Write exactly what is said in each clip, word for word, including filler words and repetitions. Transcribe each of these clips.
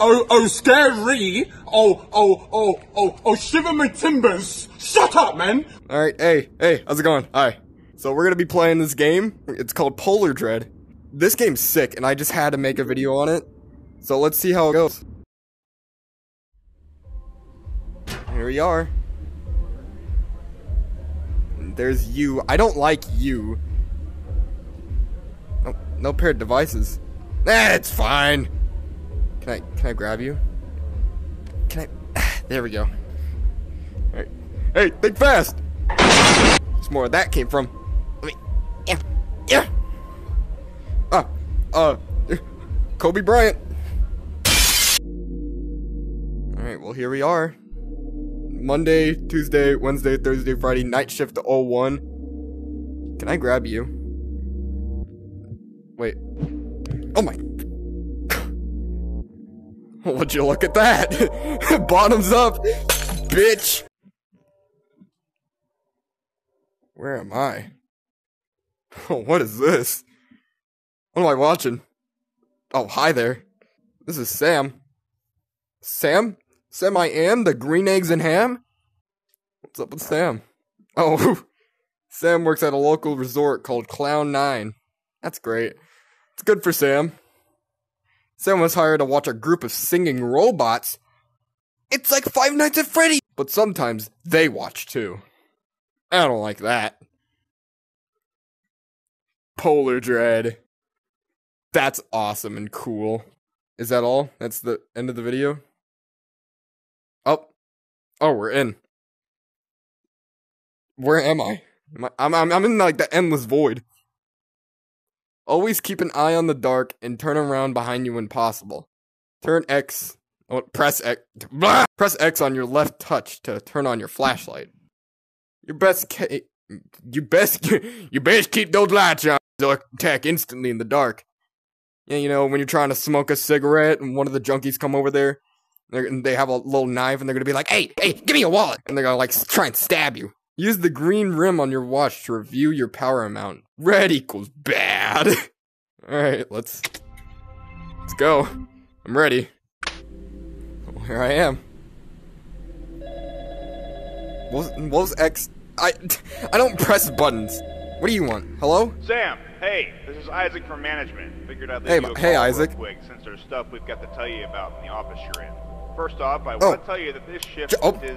oh, oh, scary, oh, oh, oh, oh, oh, shiver my timbers. Shut up, man. All right, hey, hey, how's it going? Hi. So we're gonna be playing this game. It's called Polar Dread. This game's sick, and I just had to make a video on it. So let's see how it goes. Here we are. And there's you. I don't like you. No, no paired devices. Nah, it's fine. Can I can I grab you? Can I? There we go. All right. Hey, think fast. There's more where that came from. Let me. Yeah. Yeah. Ah. Uh. Kobe Bryant. All right. Well, here we are. Monday, Tuesday, Wednesday, Thursday, Friday, night shift to oh one. Can I grab you? Wait. Oh my. Would you look at that? Bottoms up, bitch. Where am I? What is this? What am I watching? Oh, hi there. This is Sam. Sam? Sam, I am the green eggs and ham. What's up with Sam? Oh, Sam works at a local resort called Clown Nine. That's great. It's good for Sam. Sam was hired to watch a group of singing robots. It's like Five Nights at Freddy's, but sometimes they watch too. I don't like that. Polar Dread. That's awesome and cool. Is that all? That's the end of the video. Oh, oh, we're in. Where am I? Am I I'm, I'm I'm in like the endless void. Always keep an eye on the dark and turn around behind you when possible. Turn X. Oh, press X. Blah! Press X on your left touch to turn on your flashlight. Your best. Ca you best. You best keep those lights on. They'll attack instantly in the dark. Yeah, you know when you're trying to smoke a cigarette and one of the junkies come over there. And they have a little knife, and they're gonna be like, hey, hey, give me a wallet! And they're gonna, like, try and stab you. Use the green rim on your watch to review your power amount. Red equals bad. Alright, let's... Let's go. I'm ready. Well, here I am. What was, what was X... I... I don't press buttons. What do you want? Hello? Sam! Hey, this is Isaac from management. Figured I'd leave hey, you a hey, call Isaac. real quick, since there's stuff we've got to tell you about in the office you're in. First off, I oh. want to tell you that this shift oh. is,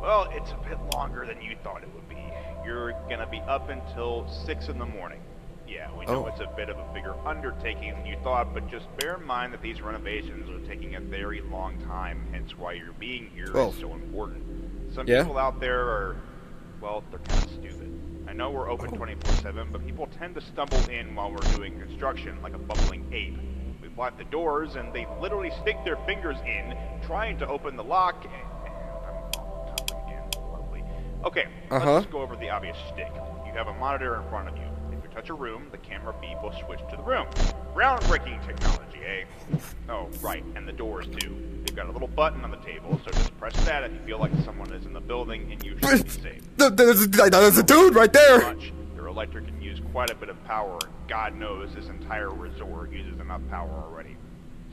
well, it's a bit longer than you thought it would be. You're going to be up until six in the morning. Yeah, we know oh. it's a bit of a bigger undertaking than you thought, but just bear in mind that these renovations are taking a very long time, hence why your being here oh. is so important. Some yeah. people out there are, well, they're kind of stupid. I know we're open twenty-four seven, but people tend to stumble in while we're doing construction like a bumbling ape. Lock the doors, and they literally stick their fingers in, trying to open the lock, and, and I'm coming in, lovely. Okay, uh-huh. let's just go over the obvious shtick. You have a monitor in front of you. If you touch a room, the camera beep will switch to the room. Groundbreaking technology, eh? Oh, right, and the doors, too. They've got a little button on the table, so just press that if you feel like someone is in the building, and you should be safe. There's a, there's a dude right there! Your electric can use quite a bit of power. God knows this entire resort uses enough power already.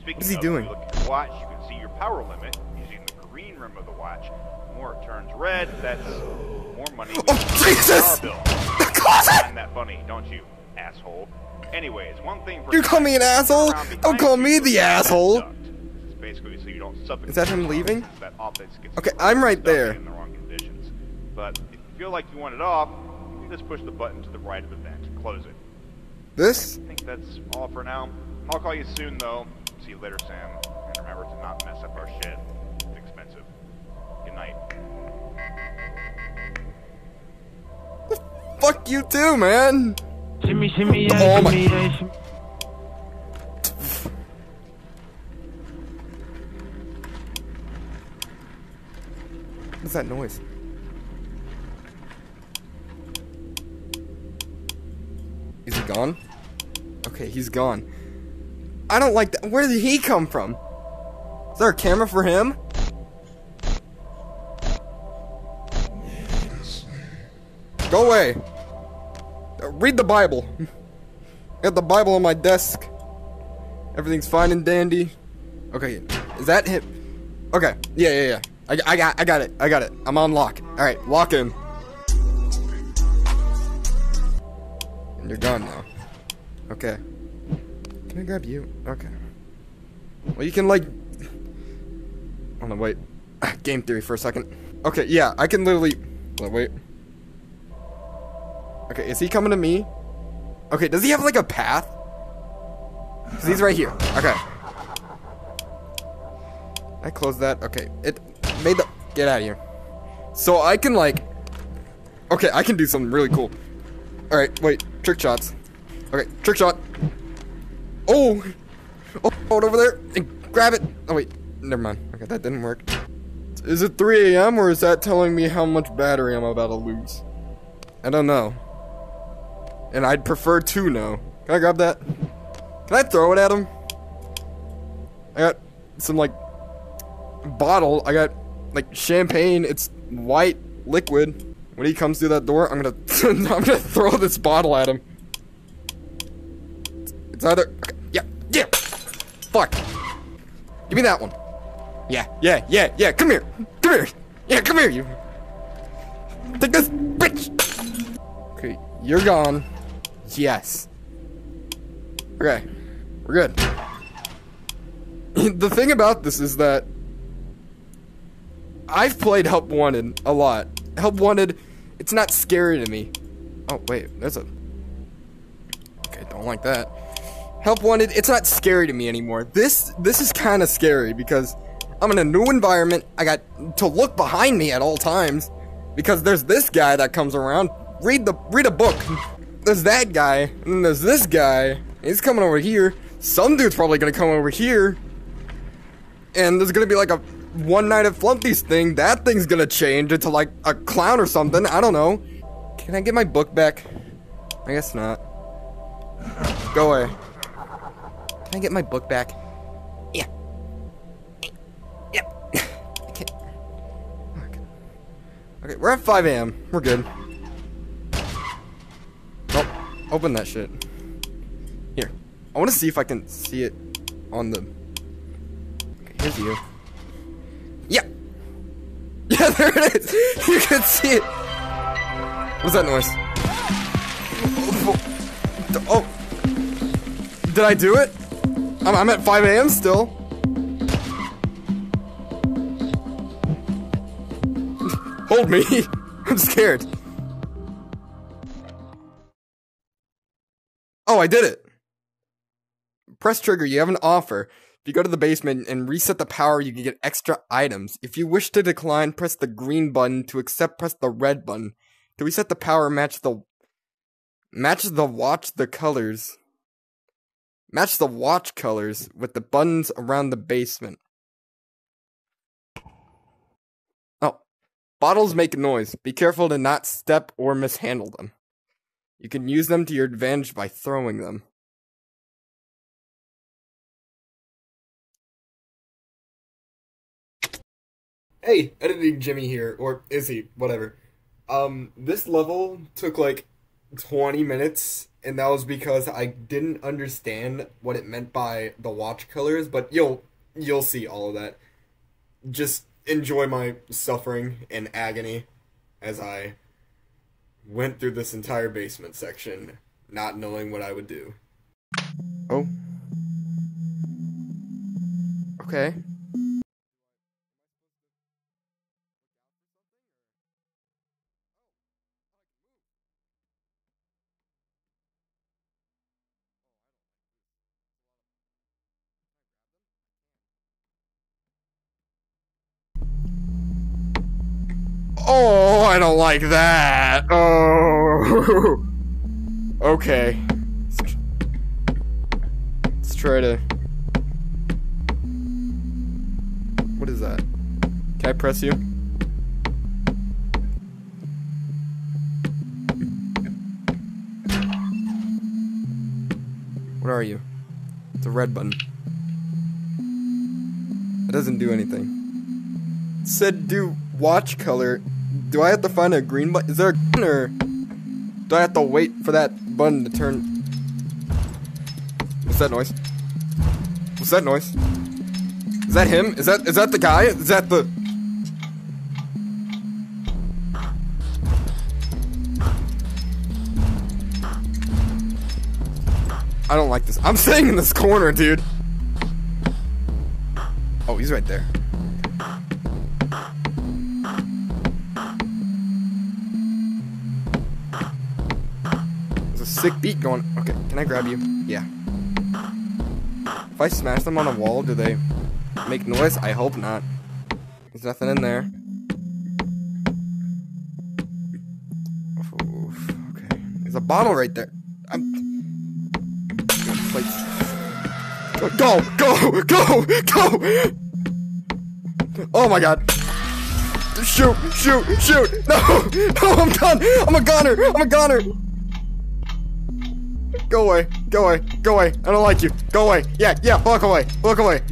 Speaking What's he of, doing? If you look at your watch, you can see your power limit using the green rim of the watch. The more it turns red, that's more money. Oh, Jesus! Power bill. You find that funny, don't you, asshole? Anyways, one thing for you call me an asshole? Don't call me the asshole. This is basically so you don't suffocate. Is that him leaving? That office gets okay, I'm right there. In the wrong conditions. But if you feel like you want it off, you just push the button to the right of the vent. Close it. This? I think that's all for now. I'll call you soon, though. See you later, Sam. And remember to not mess up our shit. It's expensive. Good night. Fuck you too, man! Shimmy, shimmy, yeah, oh my... Shimmy, what's that noise? Is he gone? Okay, he's gone. I don't like that. Where did he come from? Is there a camera for him? Go away. Read the Bible. I got the Bible on my desk. Everything's fine and dandy. Okay, is that him? Okay, yeah, yeah, yeah. I, I got, I got it, I got it. I'm on lock. All right, walk in. And you're gone now. Okay. Can I grab you? Okay. Well, you can like. Oh no, wait. Game theory for a second. Okay, yeah, I can literally. Oh, wait. Okay, is he coming to me? Okay, does he have like a path? So he's right here. Okay. I closed that. Okay. It made the... Get out of here. So I can like... Okay, I can do something really cool. Alright, wait. Trick shots. Okay, trick shot. Oh! Oh, hold over there and grab it. Oh, wait. Never mind. Okay, that didn't work. Is it three A M or is that telling me how much battery I'm about to lose? I don't know. And I'd prefer to know. Can I grab that? Can I throw it at him? I got some, like, bottle. I got, like, champagne. It's white liquid. When he comes through that door, I'm gonna I'm gonna throw this bottle at him. It's either... Okay, yeah, yeah! Fuck. Give me that one. Yeah, yeah, yeah, yeah. Come here. Come here. Yeah, come here, you. Take this, bitch! Okay, you're gone. Yes. Okay. We're good. The thing about this is that I've played Help Wanted a lot. Help Wanted, it's not scary to me. Oh, wait, that's a... Okay, don't like that. Help Wanted, it's not scary to me anymore. This, this is kind of scary because I'm in a new environment. I got to look behind me at all times because there's this guy that comes around. Read the, read a book. There's that guy, and then there's this guy. He's coming over here. Some dude's probably gonna come over here. And there's gonna be like a one night at Flumpty's thing. That thing's gonna change into like a clown or something. I don't know. Can I get my book back? I guess not. Go away. Can I get my book back? Yeah. Yeah. I can't. Okay. Okay, we're at five A M We're good. Oh, open that shit. Here, I want to see if I can see it on the... Okay, here's you. Yeah! Yeah, there it is! You can see it! What's that noise? Oh! Did I do it? I'm, I'm at five A M still. Hold me! I'm scared. Oh, I did it! Press trigger, you have an offer. If you go to the basement and reset the power, you can get extra items. If you wish to decline, press the green button. To accept, press the red button. To reset the power, match the... Match the watch the colors. Match the watch colors with the buttons around the basement. Oh. Bottles make noise. Be careful to not step or mishandle them. You can use them to your advantage by throwing them. Hey, Editing Jimmy here, or is he, whatever. Um, this level took like twenty minutes, and that was because I didn't understand what it meant by the watch colors, but you'll, you'll see all of that. Just enjoy my suffering and agony as I went through this entire basement section, not knowing what I would do. Oh. Okay. Oh, I don't like that. Oh. Okay. Let's try to... What is that? Can I press you? What are you? It's a red button. It doesn't do anything. It said do watch color... Do I have to find a green button? Is there a green or do I have to wait for that button to turn? What's that noise? What's that noise? that him? Is that is that the guy? Is that the? I don't like this. I'm staying in this corner, dude. Oh, he's right there. There's a sick beat going. Okay, can I grab you? Yeah. If I smash them on a wall, do they make noise? I hope not. There's nothing in there. Oof, okay. There's a bottle right there. I'm... Go, go, go, go, go! Oh my god. Shoot, shoot, shoot! No! No, I'm done! I'm a goner! I'm a goner! Go away, go away, go away. I don't like you. Go away. Yeah, yeah, walk away, walk away.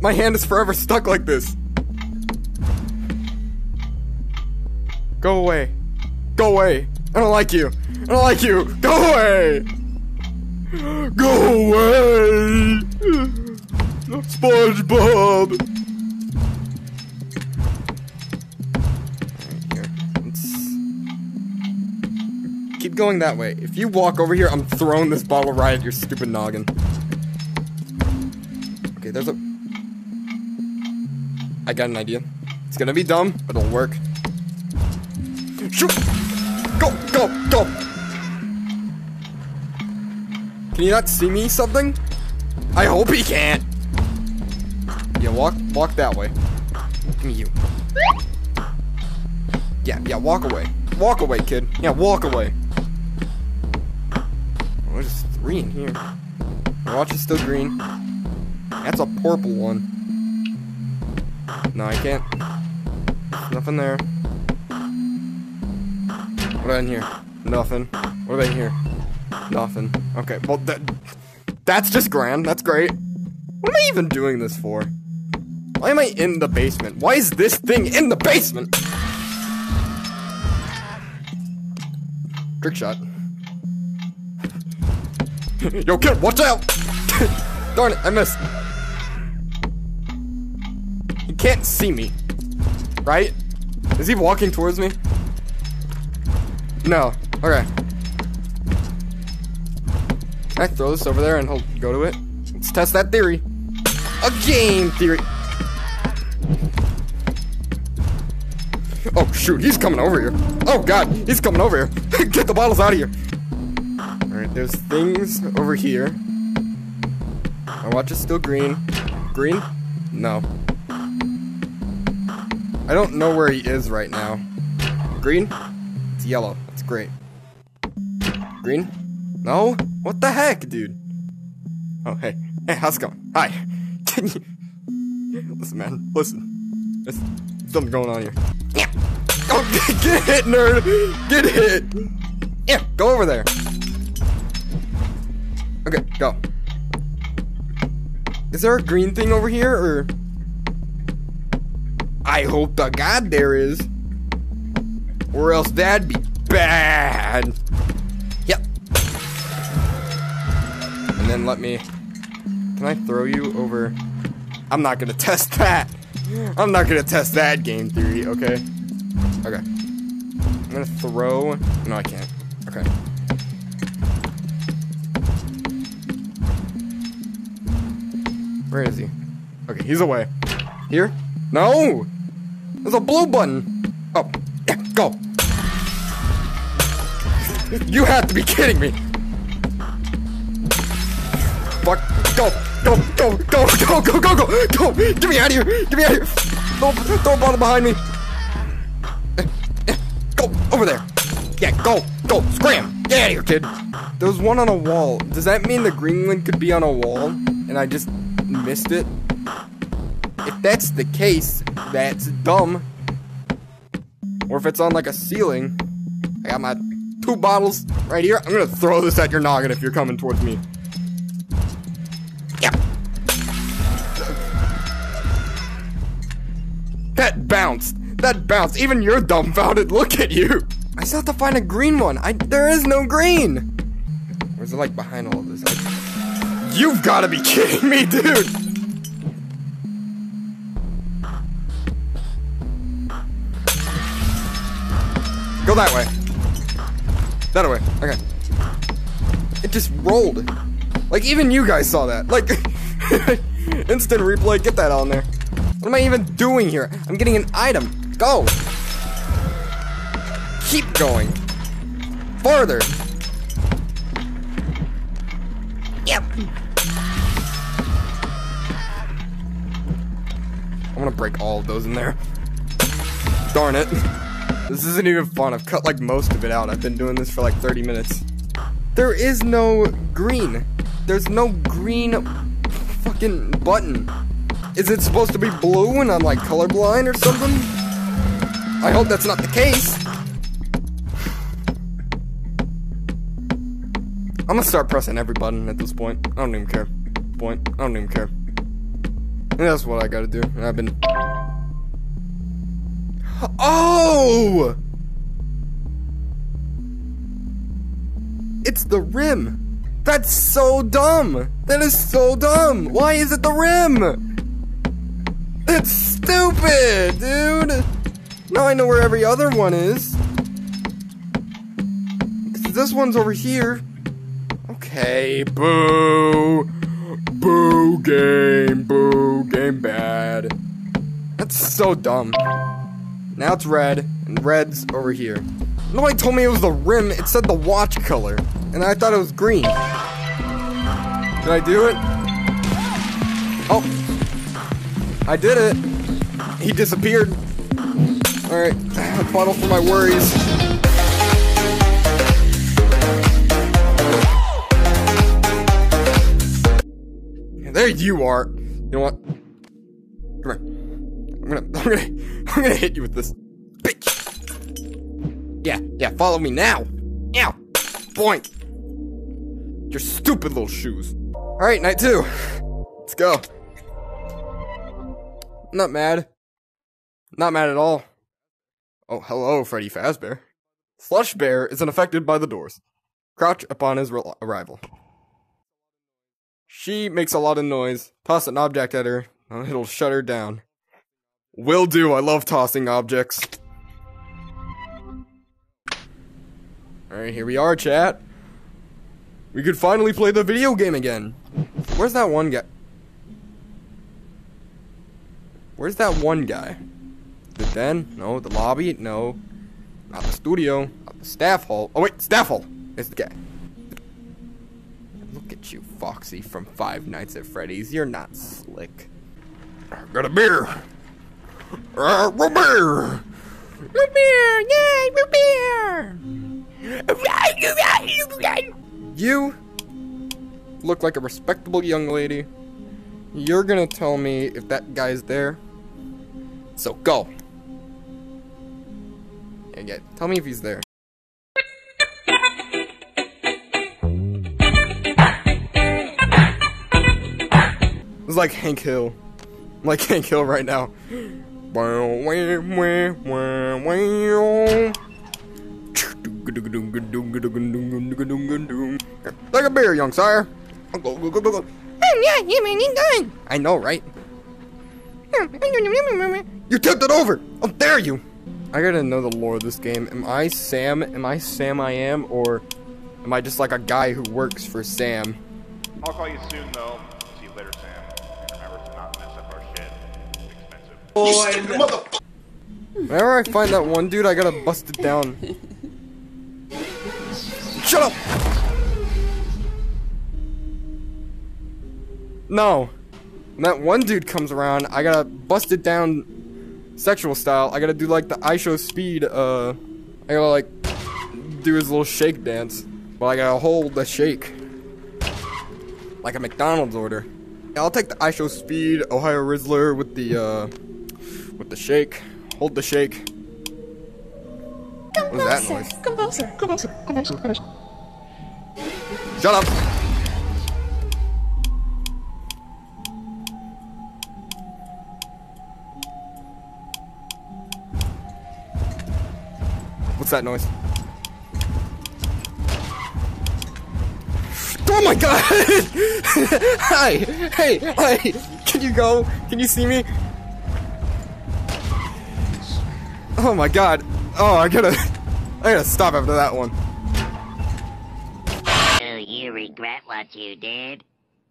My hand is forever stuck like this. Go away. Go away. I don't like you. I don't like you. Go away. Go away. SpongeBob. Right here. Let's keep going that way. If you walk over here, I'm throwing this bottle right at your stupid noggin. Okay, there's a... I got an idea. It's gonna be dumb, but it'll work. Shoot! Go, go, go! Can you not see me something? I hope he can't! Yeah, walk, walk that way. Give me you. Yeah, yeah, walk away. Walk away, kid. Yeah, walk away. Oh, there's three in here. The watch is still green. That's a purple one. No, I can't. There's nothing there. What about in here? Nothing. What about in here? Nothing. Okay, well, that, that's just grand. That's great. What am I even doing this for? Why am I in the basement? Why is this thing in the basement? Trick shot. Yo, kid, watch out! Darn it, I missed. He can't see me. Right? Is he walking towards me? No. Okay. Can I throw this over there and he'll go to it? Let's test that theory. A game theory. Oh, shoot. He's coming over here. Oh, God. He's coming over here. Get the bottles out of here. Alright, there's things over here. My watch is still green. Green? No. I don't know where he is right now. Green? It's yellow. That's great. Green? No? What the heck, dude? Oh, hey. Hey, how's it going? Hi. Can you... Listen, man. Listen. There's something going on here. Yeah. Oh, get hit, nerd. Get hit. Yeah, go over there. Okay, go. Is there a green thing over here, or... I hope to God there is. Or else that'd be bad. Yep. And then let me... Can I throw you over... I'm not gonna test that. I'm not gonna test that game theory, okay? Okay. I'm gonna throw... No, I can't. Okay. Where is he? Okay, he's away. Here? No! There's a blue button! Oh. Go! You have to be kidding me! Fuck! Go! Go! Go! Go! Go! Go! Go! Go! Go! Get me out of here! Get me out of here! Throw, throw a bottle behind me! Go! Over there! Yeah! Go! Go! Scram! Get out of here, kid! There was one on a wall. Does that mean the green one could be on a wall? And I just missed it? If that's the case, that's dumb. Or if it's on like a ceiling, I got my two bottles right here. I'm gonna throw this at your noggin if you're coming towards me. Yep. That bounced. That bounced. Even you're dumbfounded. Look at you. I still have to find a green one. I there is no green. Or is it like behind all of this? Like, You've got to be kidding me, dude! Go that way. That way. Okay. It just rolled. Like, even you guys saw that. Like, instant replay, get that on there. What am I even doing here? I'm getting an item. Go! Keep going. Farther. Yep. I'm gonna break all of those in there. Darn it. This isn't even fun. I've cut like most of it out. I've been doing this for like thirty minutes. There is no green. There's no green fucking button. Is it supposed to be blue and I'm like colorblind or something? I hope that's not the case. I'm gonna start pressing every button at this point. I don't even care. Point. I don't even care. And that's what I gotta do. And I've been. Oh! It's the rim. That's so dumb. That is so dumb. Why is it the rim? That's stupid, dude. Now I know where every other one is. This one's over here. Okay, boo. Boo game, boo game bad. That's so dumb. Now it's red, and red's over here. Nobody told me it was the rim, it said the watch color. And I thought it was green. Did I do it? Oh. I did it. He disappeared. Alright, a bottle for my worries. There you are. You know what? Come here. I'm gonna, I'm gonna, I'm gonna hit you with this, bitch. Yeah, yeah. Follow me now. Ow. Point. Your stupid little shoes. All right, night two. Let's go. Not mad. Not mad at all. Oh, hello, Freddy Fazbear. Slush Bear is unaffected by the doors. Crouch upon his arrival. She makes a lot of noise. Toss an object at her, and it'll shut her down. Will do, I love tossing objects. Alright, here we are, chat. We could finally play the video game again. Where's that one guy? Where's that one guy? The den? No. The lobby? No. Not the studio. Not the staff hall. Oh wait, staff hall! It's the guy. Look at you, Foxy from Five Nights at Freddy's. You're not slick. I got a beer. Uh, root beer. Root beer. Yay, root beer. You look like a respectable young lady. You're gonna tell me if that guy's there. So go. Yeah, yeah. Tell me if he's there. It's like Hank Hill. I'm like Hank Hill right now. Like a beer, young sire. I know, right? You tipped it over! Oh, dare you! I gotta know the lore of this game. Am I Sam? Am I Sam I am? Or am I just like a guy who works for Sam? I'll call you soon, though. See you later, Sam. Whenever I find that one dude, I gotta bust it down. Shut up! No. When that one dude comes around, I gotta bust it down sexual style. I gotta do like the I Show Speed, uh... I gotta like, do his little shake dance. But I gotta hold the shake. Like a McDonald's order. I'll take the I Show Speed, Ohio Rizzler with the, uh... with the shake. Hold the shake. What was that noise? Come closer, come closer, come closer, come closer. Shut up! What's that noise? Oh my god! Hi! Hey! Hey! Can you go? Can you see me? Oh my god. Oh, I gotta... I gotta stop after that one. Do you regret what you did?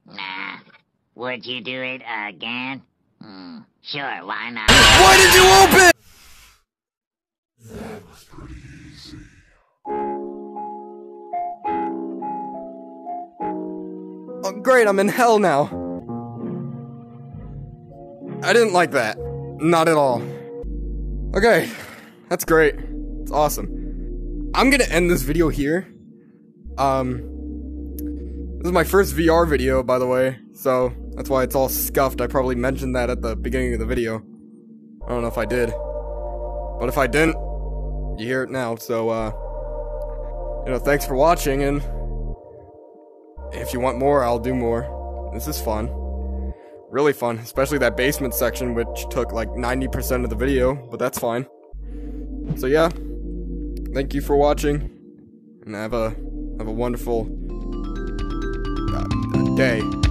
Nah. Would you do it again? Mm, sure, why not? Why did you open? That was pretty easy. Oh, great, I'm in hell now. I didn't like that. Not at all. Okay, that's great. It's awesome. I'm gonna end this video here. Um, this is my first V R video, by the way, so that's why it's all scuffed. I probably mentioned that at the beginning of the video. I don't know if I did. But if I didn't, you hear it now, so, uh, you know, thanks for watching, and if you want more, I'll do more. This is fun. Really fun, especially that basement section, which took like ninety percent of the video, but that's fine. So yeah, thank you for watching, and have a, have a wonderful uh, day.